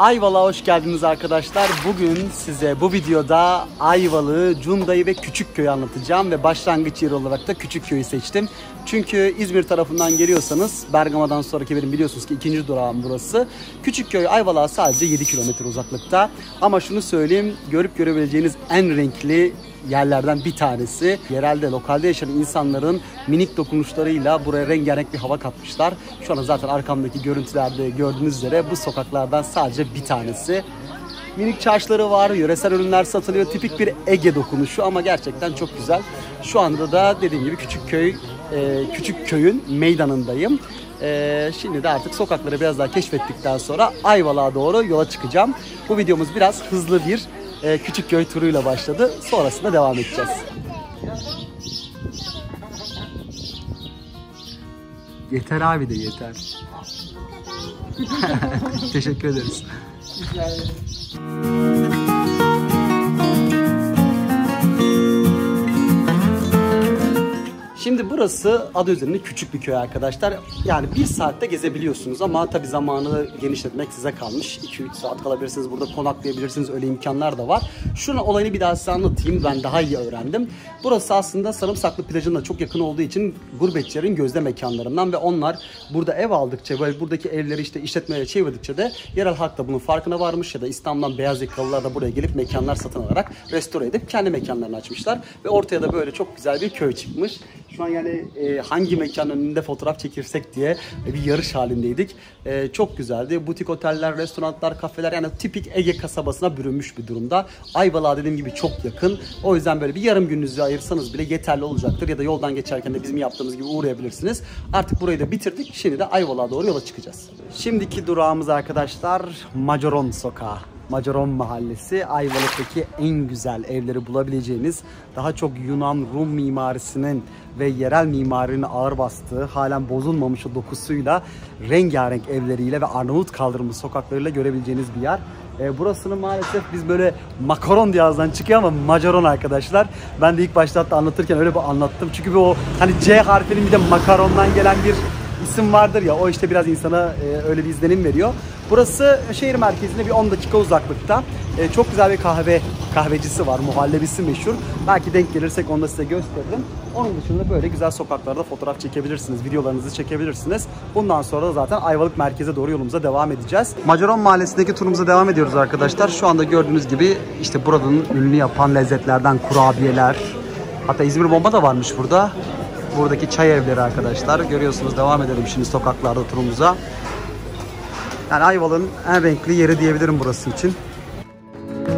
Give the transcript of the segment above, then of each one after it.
Ayvalık'a hoş geldiniz arkadaşlar. Bugün size bu videoda Ayvalık'ı, Cunda'yı ve Küçükköy'ü anlatacağım ve başlangıç yeri olarak da Küçükköy'ü seçtim. Çünkü İzmir tarafından geliyorsanız, Bergama'dan sonraki benim biliyorsunuz ki ikinci durağım burası. Küçükköy Ayvalık'a sadece 7 kilometre uzaklıkta. Ama şunu söyleyeyim, görüp görebileceğiniz en renkli yerlerden bir tanesi. Yerelde, lokalde yaşayan insanların minik dokunuşlarıyla buraya rengarenk bir hava katmışlar. Şu anda zaten arkamdaki görüntülerde gördüğünüz üzere bu sokaklardan sadece bir tanesi. Minik çarşıları var, yöresel ürünler satılıyor. Tipik bir Ege dokunuşu ama gerçekten çok güzel. Şu anda da dediğim gibi Küçükköy'ün meydanındayım. Şimdi de artık sokakları biraz daha keşfettikten sonra Ayvalık'a doğru yola çıkacağım. Bu videomuz biraz hızlı bir Küçükköy turuyla başladı. Sonrasında devam edeceğiz. Yeter abi de yeter. Teşekkür ederiz. Şimdi burası adı üzerinde küçük bir köy arkadaşlar. Yani bir saatte gezebiliyorsunuz ama tabi zamanı genişletmek size kalmış. 2-3 saat kalabilirsiniz, burada konaklayabilirsiniz, öyle imkanlar da var. Şunu olayını bir daha size anlatayım, ben daha iyi öğrendim. Burası aslında Sarımsaklı Plajı'na çok yakın olduğu için gurbetçilerin gözde mekanlarından ve onlar burada ev aldıkça, böyle buradaki evleri işte işletmeye çevirdikçe de yerel halk da bunun farkına varmış ya da İstanbul'dan beyaz yakalılar da buraya gelip mekanlar satın alarak restore edip kendi mekanlarını açmışlar ve ortaya da böyle çok güzel bir köy çıkmış. Şu an yani hangi mekanın önünde fotoğraf çekirsek diye bir yarış halindeydik. Çok güzeldi. Butik oteller, restoranlar, kafeler, yani tipik Ege kasabasına bürünmüş bir durumda. Ayvalık'a dediğim gibi çok yakın. O yüzden böyle bir yarım gününüzü ayırsanız bile yeterli olacaktır. Ya da yoldan geçerken de bizim yaptığımız gibi uğrayabilirsiniz. Artık burayı da bitirdik. Şimdi de Ayvalık'a doğru yola çıkacağız. Şimdiki durağımız arkadaşlar Macaron Sokağı. Macaron Mahallesi, Ayvalık'taki en güzel evleri bulabileceğiniz, daha çok Yunan, Rum mimarisinin ve yerel mimarinin ağır bastığı, halen bozulmamış o dokusuyla, rengarenk evleriyle ve Arnavut kaldırımı sokaklarıyla görebileceğiniz bir yer. Burasını maalesef biz böyle makaron diye ağızdan çıkıyor ama macaron arkadaşlar. Ben de ilk başta hatta anlatırken öyle bir anlattım. Çünkü o hani C harfinin bir de makarondan gelen bir isim vardır ya, o işte biraz insana öyle bir izlenim veriyor. Burası şehir merkezinde bir 10 dakika uzaklıkta. Çok güzel bir kahvecisi var. Muhallebisi meşhur. Belki denk gelirsek onu da size gösteririm. Onun dışında böyle güzel sokaklarda fotoğraf çekebilirsiniz. Videolarınızı çekebilirsiniz. Bundan sonra da zaten Ayvalık merkeze doğru yolumuza devam edeceğiz. Macaron Mahallesi'ndeki turumuza devam ediyoruz arkadaşlar. Şu anda gördüğünüz gibi işte buranın ünlü yapan lezzetlerden kurabiyeler. Hatta İzmir bomba da varmış burada. Buradaki çay evleri arkadaşlar. Görüyorsunuz, devam edelim şimdi sokaklarda turumuza. Yani Ayvalık'ın en renkli yeri diyebilirim burası için. Bu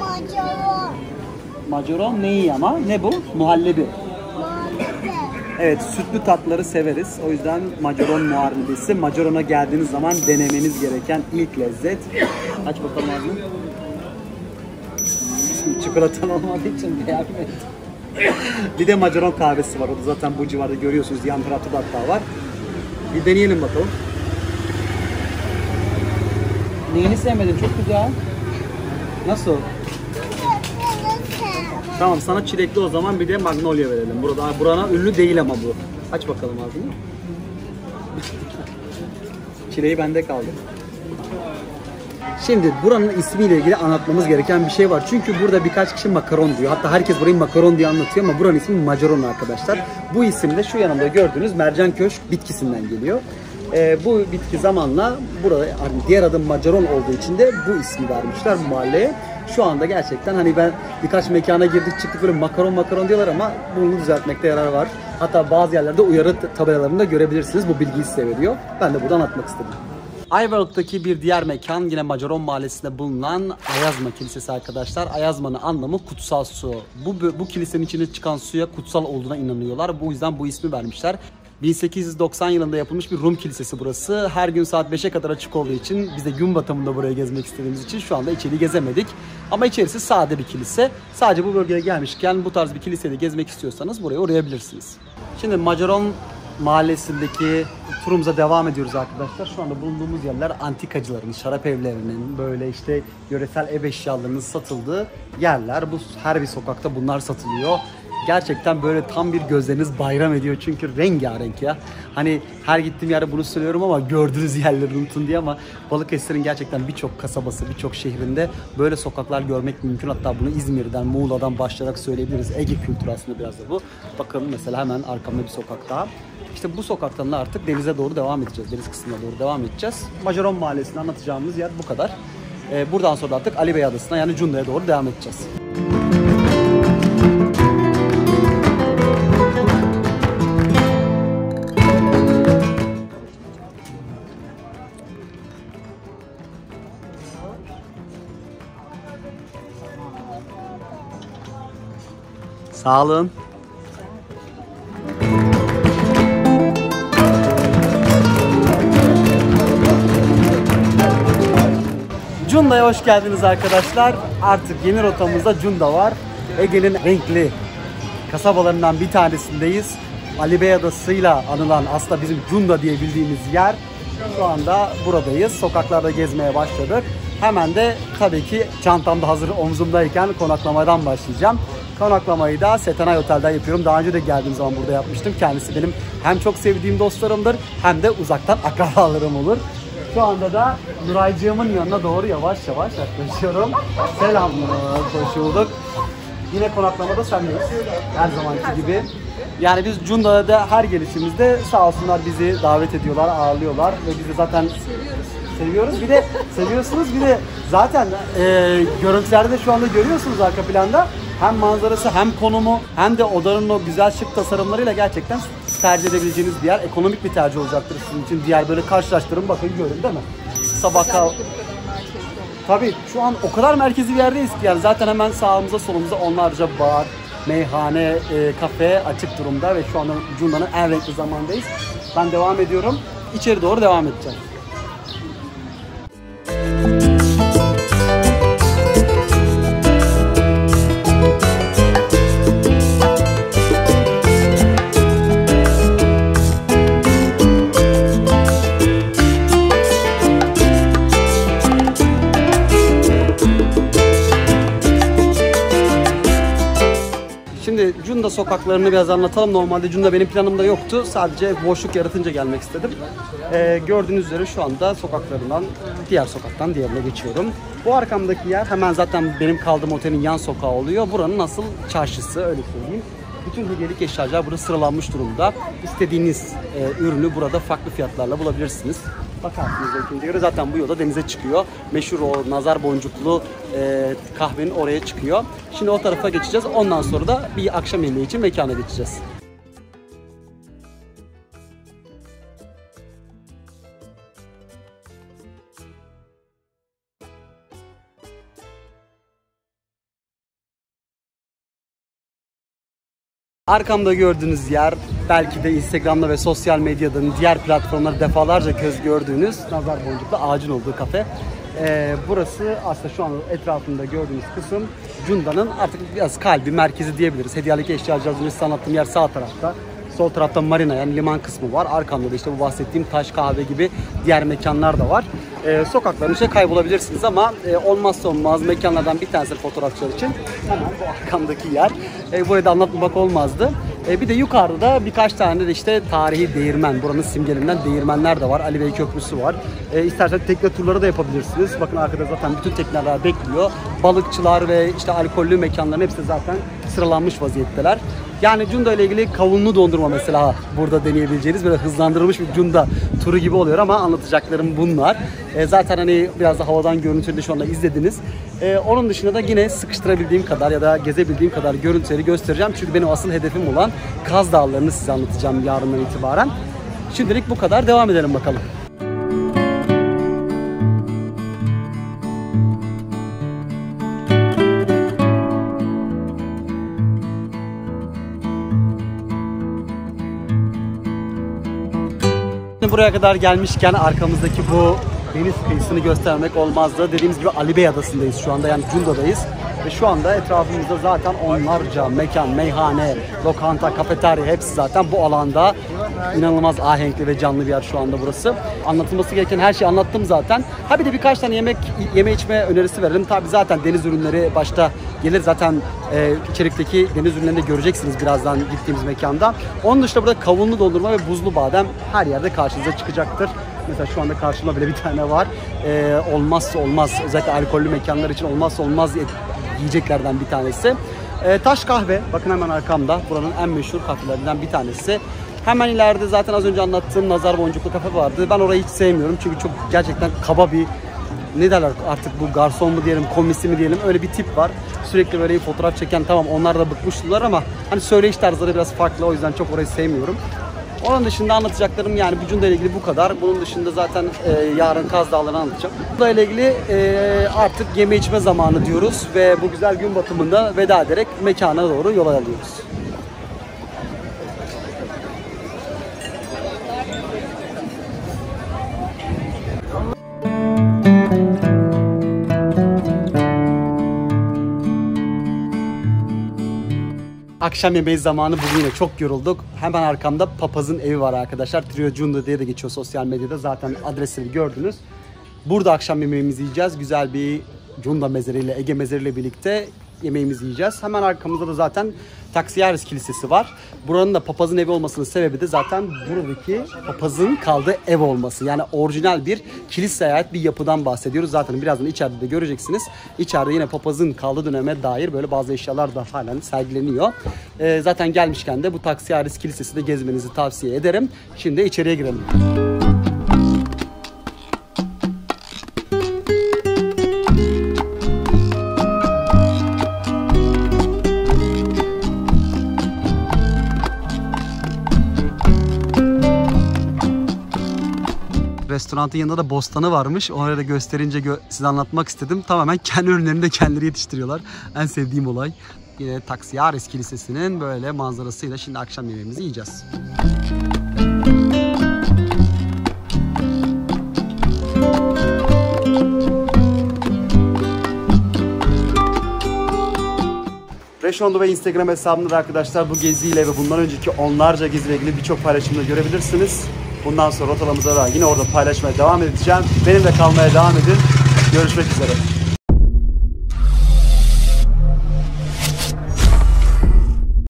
macaron. Macaron neyi ama? Ne bu? Muhallebi. Evet, sütlü tatları severiz. O yüzden Macaron Muhallebisi. Macaron'a geldiğiniz zaman denemeniz gereken ilk lezzet. Aç bakalım ağzını. Çikolatan olmadığı için beğenmedim. Bir de Macaron kahvesi var. O da zaten bu civarda görüyorsunuz. Yan tarafta da hatta var. Bir deneyelim bakalım. Neyini sevmedin? Çok güzel. Nasıl? Tamam, sana çilekli o zaman bir de magnolia verelim. Burada burana ünlü değil ama bu. Aç bakalım ağzını. Çileği bende kaldı. Şimdi buranın ismiyle ilgili anlatmamız gereken bir şey var. Çünkü burada birkaç kişi makaron diyor. Hatta herkes burayı makaron diye anlatıyor ama buranın ismi Macaron arkadaşlar. Bu isim de şu yanımda gördüğünüz mercanköşk bitkisinden geliyor. Bu bitki zamanla burada hani diğer adım Macaron olduğu için de bu ismi vermişler mahalleye. Şu anda gerçekten hani ben birkaç mekana girdik çıktık böyle makaron diyorlar ama bunu düzeltmekte yarar var. Hatta bazı yerlerde uyarı tabelalarında görebilirsiniz. Bu bilgiyi size veriyor. Ben de buradan anlatmak istedim. Ayvalık'taki bir diğer mekan yine Macaron Mahallesi'nde bulunan Ayazma Kilisesi arkadaşlar. Ayazma'nın anlamı kutsal su. Bu kilisenin içine çıkan suya kutsal olduğuna inanıyorlar. Bu yüzden bu ismi vermişler. 1890 yılında yapılmış bir Rum kilisesi burası. Her gün saat 5'e kadar açık olduğu için biz de gün batımında buraya gezmek istediğimiz için şu anda içeri gezemedik. Ama içerisi sade bir kilise. Sadece bu bölgeye gelmişken bu tarz bir kiliseyi gezmek istiyorsanız buraya uğrayabilirsiniz. Şimdi Macaron Mahallesi'ndeki turumuza devam ediyoruz arkadaşlar. Şu anda bulunduğumuz yerler antikacıların, şarap evlerinin, böyle işte yöresel ev eşyalarının satıldığı yerler. Bu her bir sokakta bunlar satılıyor. Gerçekten böyle tam bir gözleriniz bayram ediyor çünkü rengarenk ya. Hani her gittiğim yerde bunu söylüyorum ama gördüğünüz yerleri unutun diye, ama Balıkesir'in gerçekten birçok kasabası, birçok şehrinde böyle sokaklar görmek mümkün. Hatta bunu İzmir'den, Muğla'dan başlayarak söyleyebiliriz. Ege kültürü aslında biraz da bu. Bakın mesela hemen arkamda bir sokak daha. İşte bu sokaktan da artık denize doğru devam edeceğiz. Deniz kısmına doğru devam edeceğiz. Macaron Mahallesi'ni anlatacağımız yer bu kadar. Buradan sonra artık Ali Bey Adası'na yani Cunda'ya doğru devam edeceğiz. Sağ olun. Cunda'ya hoş geldiniz arkadaşlar. Artık yeni rotamızda Cunda var. Ege'nin renkli kasabalarından bir tanesindeyiz. Ali Bey Adası'yla anılan aslında bizim Cunda diye bildiğimiz yer. Şu anda buradayız. Sokaklarda gezmeye başladık. Hemen de tabii ki çantamda hazır omzumdayken konaklamadan başlayacağım. Konaklamayı da Setenay Otel'den yapıyorum. Daha önce de geldiğim zaman burada yapmıştım. Kendisi benim hem çok sevdiğim dostlarımdır hem de uzaktan akrabalarım olur. Şu anda da Nuraycığımın yanına doğru yavaş yavaş yaklaşıyorum. Selamlar, hoş bulduk. Yine konaklamada sendeyiz. Her zamanki gibi. Yani biz Cunda'da her gelişimizde sağ olsunlar bizi davet ediyorlar, ağırlıyorlar ve biz de zaten seviyoruz. Bir de seviyorsunuz, bir de zaten görüntülerde de şu anda görüyorsunuz arka planda. Hem manzarası hem konumu hem de odanın o güzel şık tasarımlarıyla gerçekten tercih edebileceğiniz bir yer. Ekonomik bir tercih olacaktır sizin için. Diğer böyle karşılaştırın, bakın görün değil mi? Sabah kahvaltı. Tabii şu an o kadar merkezi bir yerdeyiz ki yani zaten hemen sağımıza solumuza onlarca bar, meyhane, kafe açık durumda ve şu anda Cunda'nın en renkli zamandayız. Ben devam ediyorum. İçeri doğru devam edeceğim. Cunda sokaklarını biraz anlatalım. Normalde Cunda benim planımda yoktu. Sadece boşluk yaratınca gelmek istedim. Gördüğünüz üzere şu anda sokaklarından, diğer sokaktan diğerine geçiyorum. Bu arkamdaki yer hemen zaten benim kaldığım otelin yan sokağı oluyor. Buranın asıl çarşısı, öyle söyleyeyim. Bütün hediyelik eşyalar burada sıralanmış durumda. İstediğiniz ürünü burada farklı fiyatlarla bulabilirsiniz. Bakarsınız öykünde göre zaten bu yolda denize çıkıyor. Meşhur o nazar boncuklu kahvenin oraya çıkıyor. Şimdi o tarafa geçeceğiz. Ondan sonra da bir akşam yemeği için mekana geçeceğiz. Arkamda gördüğünüz yer belki de Instagram'da ve sosyal medyada diğer platformlarda defalarca göz gördüğünüz nazar boncuklu ağacın olduğu kafe. Burası aslında şu an etrafında gördüğünüz kısım Cunda'nın artık biraz kalbi, merkezi diyebiliriz. Hediyelik eşyacılarını anlattığım yer sağ tarafta. Sol tarafta marina yani liman kısmı var. Arkamda da işte bu bahsettiğim taş kahve gibi diğer mekanlar da var. Sokakların içine kaybolabilirsiniz ama olmazsa olmaz mekanlardan bir tanesi fotoğrafçılar için hemen bu arkamdaki yer. Burayı da anlatmamak olmazdı. Bir de yukarıda birkaç tane de işte tarihi değirmen, buranın simgelerinden değirmenler de var. Ali Bey Köprüsü var. İsterseniz tekne turları da yapabilirsiniz. Bakın arkada zaten bütün tekneler bekliyor. Balıkçılar ve işte alkollü mekanların hepsi zaten sıralanmış vaziyetteler. Yani Cunda ile ilgili kavunlu dondurma mesela burada deneyebileceğiniz böyle hızlandırılmış bir Cunda turu gibi oluyor ama anlatacaklarım bunlar. Zaten hani biraz da havadan görüntüleri şu anda izlediniz. Onun dışında da yine sıkıştırabildiğim kadar ya da gezebildiğim kadar görüntüleri göstereceğim. Çünkü benim asıl hedefim olan Kaz Dağları'nı size anlatacağım yarından itibaren. Şimdilik bu kadar. Devam edelim bakalım. Buraya kadar gelmişken arkamızdaki bu deniz kıyısını göstermek olmazdı. Dediğimiz gibi Ali Bey Adası'ndayız şu anda yani Cunda'dayız. Ve şu anda etrafımızda zaten onlarca mekan, meyhane, lokanta, kafeterya hepsi zaten bu alanda. İnanılmaz ahenkli ve canlı bir yer şu anda burası. Anlatılması gereken her şeyi anlattım zaten. Ha bir de birkaç tane yeme içme önerisi verelim. Tabii zaten deniz ürünleri başta gelir zaten içerikteki deniz ürünlerini de göreceksiniz birazdan gittiğimiz mekanda. Onun dışında burada kavunlu dondurma ve buzlu badem her yerde karşınıza çıkacaktır. Mesela şu anda karşımda bile bir tane var. Olmazsa olmaz, özellikle alkollü mekanlar için olmazsa olmaz yiyeceklerden bir tanesi. Taş kahve, bakın hemen arkamda, buranın en meşhur kafelerinden bir tanesi. Hemen ileride zaten az önce anlattığım nazar boncuklu kafe vardı. Ben orayı hiç sevmiyorum çünkü çok gerçekten kaba bir, ne derler artık, bu garson mu diyelim, komisi mi diyelim, öyle bir tip var. Sürekli böyle fotoğraf çeken, tamam onlar da bıkmıştılar ama hani söyleyiş tarzları biraz farklı, o yüzden çok orayı sevmiyorum. Onun dışında anlatacaklarım yani bu Cunda ile ilgili bu kadar. Bunun dışında zaten yarın Kaz Dağları'nı anlatacağım. Cunda ile ilgili artık yeme içme zamanı diyoruz ve bu güzel gün batımında veda ederek mekana doğru yola alıyoruz. Akşam yemeği zamanı, bugün yine çok yorulduk. Hemen arkamda Papazın Evi var arkadaşlar. Triacunda diye de geçiyor sosyal medyada. Zaten adresini gördünüz. Burada akşam yemeğimizi yiyeceğiz. Güzel bir Cunda mezeriyle, Ege mezeriyle birlikte yemeğimizi yiyeceğiz. Hemen arkamızda da zaten Taksiyaris Kilisesi var. Buranın da Papazın Evi olmasının sebebi de zaten buradaki papazın kaldığı ev olması. Yani orijinal bir kiliseye ait bir yapıdan bahsediyoruz. Zaten birazdan içeride de göreceksiniz. İçeride yine papazın kaldığı döneme dair böyle bazı eşyalar da halen sergileniyor. Zaten gelmişken de bu Taksiyaris Kilisesi'ni de gezmenizi tavsiye ederim. Şimdi içeriye girelim. Restoranın yanında da bostanı varmış. Onları da gösterince size anlatmak istedim. Tamamen kendi ürünlerini de kendileri yetiştiriyorlar. En sevdiğim olay. Yine Taksiyaris Kilisesi'nin böyle manzarasıyla şimdi akşam yemeğimizi yiyeceğiz. Reşonda ve Instagram hesabımda arkadaşlar bu geziyle ve bundan önceki onlarca geziyle ilgili birçok paylaşımda görebilirsiniz. Bundan sonra rotalarımıza da yine orada paylaşmaya devam edeceğim. Benimle kalmaya devam edin. Görüşmek üzere.